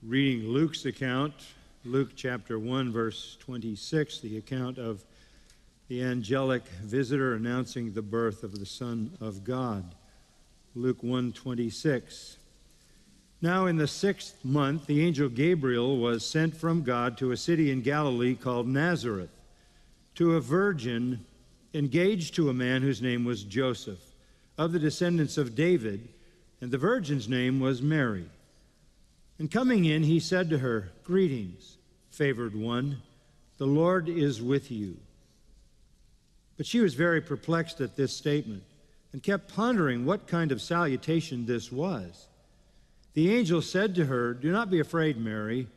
Reading Luke's account, Luke chapter 1, verse 26, the account of the angelic visitor announcing the birth of the Son of God. Luke 1:26. Now in the 6th month, the angel Gabriel was sent from God to a city in Galilee called Nazareth, to a virgin engaged to a man whose name was Joseph, of the descendants of David, and the virgin's name was Mary. And coming in, he said to her, "Greetings, favored one, the Lord is with you." But she was very perplexed at this statement and kept pondering what kind of salutation this was. The angel said to her, "Do not be afraid, Mary,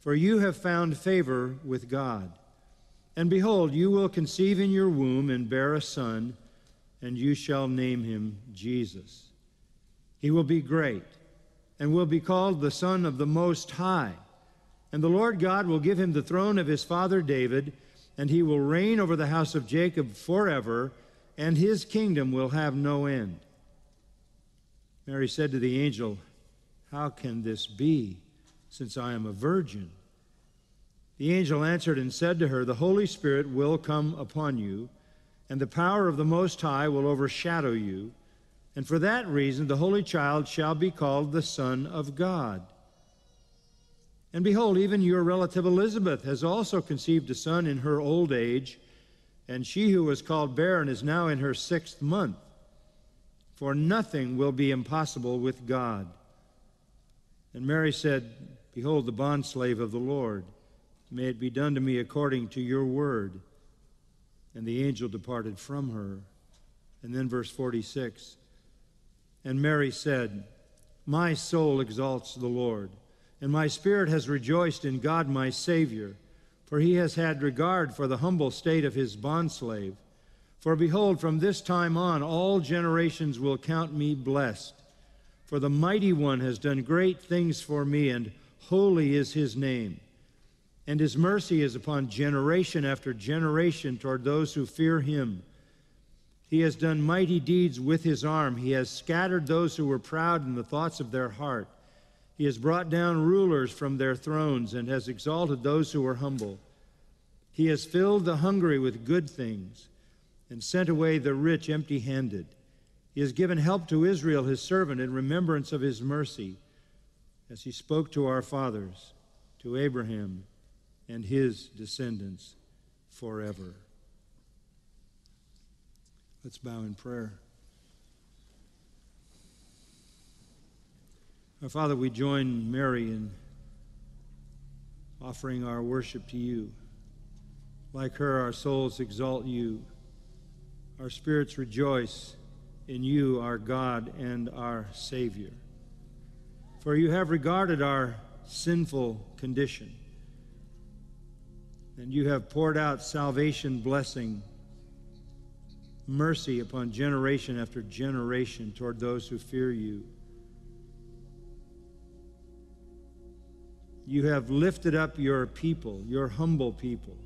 for you have found favor with God. And behold, you will conceive in your womb and bear a son, and you shall name him Jesus. He will be great and will be called the Son of the Most High. And the Lord God will give him the throne of his father David, and he will reign over the house of Jacob forever, and his kingdom will have no end." Mary said to the angel, "How can this be, since I am a virgin?" The angel answered and said to her, "The Holy Spirit will come upon you, and the power of the Most High will overshadow you. And for that reason, the Holy Child shall be called the Son of God. And behold, even your relative Elizabeth has also conceived a son in her old age, and she who was called barren is now in her 6th month. For nothing will be impossible with God." And Mary said, "Behold, the bondslave of the Lord. May it be done to me according to your word." And the angel departed from her. And then verse 46, "And Mary said, 'My soul exalts the Lord, and my spirit has rejoiced in God my Savior, for he has had regard for the humble state of his bondslave. For behold, from this time on all generations will count me blessed. For the Mighty One has done great things for me, and holy is his name. And his mercy is upon generation after generation toward those who fear him. He has done mighty deeds with his arm. He has scattered those who were proud in the thoughts of their heart. He has brought down rulers from their thrones and has exalted those who were humble. He has filled the hungry with good things and sent away the rich empty-handed. He has given help to Israel, his servant, in remembrance of his mercy, as he spoke to our fathers, to Abraham and his descendants forever.'" Let's bow in prayer. Our Father, we join Mary in offering our worship to you. Like her, our souls exalt you. Our spirits rejoice in you, our God and our Savior. For you have regarded our sinful condition, and you have poured out salvation blessing, mercy upon generation after generation toward those who fear you. You have lifted up your people, your humble people,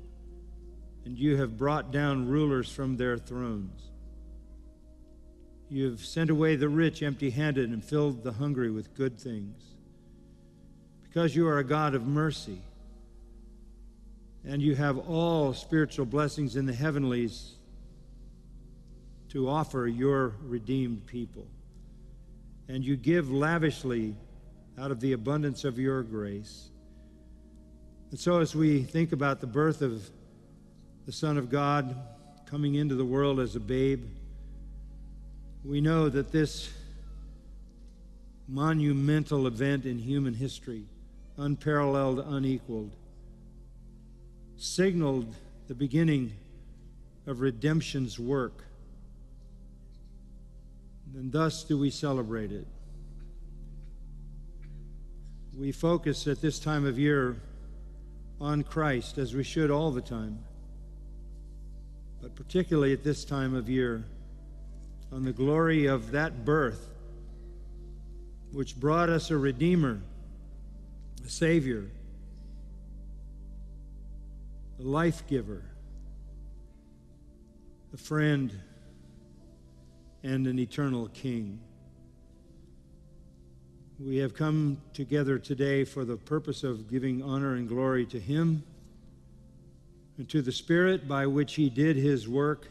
and you have brought down rulers from their thrones. You have sent away the rich empty-handed and filled the hungry with good things. Because you are a God of mercy, and you have all spiritual blessings in the heavenlies to offer your redeemed people. And you give lavishly out of the abundance of your grace. And so as we think about the birth of the Son of God coming into the world as a babe, we know that this monumental event in human history, unparalleled, unequaled, signaled the beginning of redemption's work. And thus do we celebrate it. We focus at this time of year on Christ, as we should all the time, but particularly at this time of year, on the glory of that birth, which brought us a Redeemer, a Savior, a life-giver, a friend, and an eternal King. We have come together today for the purpose of giving honor and glory to Him and to the Spirit by which He did His work,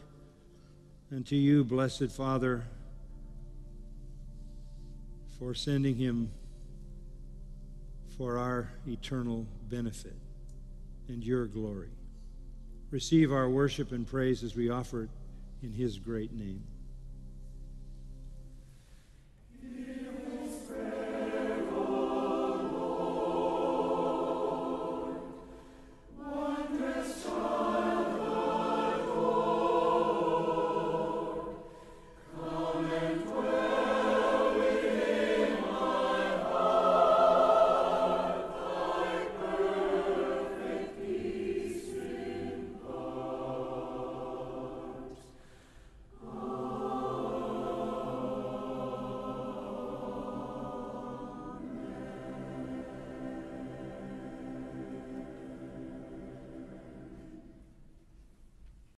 and to you, blessed Father, for sending Him for our eternal benefit and your glory. Receive our worship and praise as we offer it in His great name.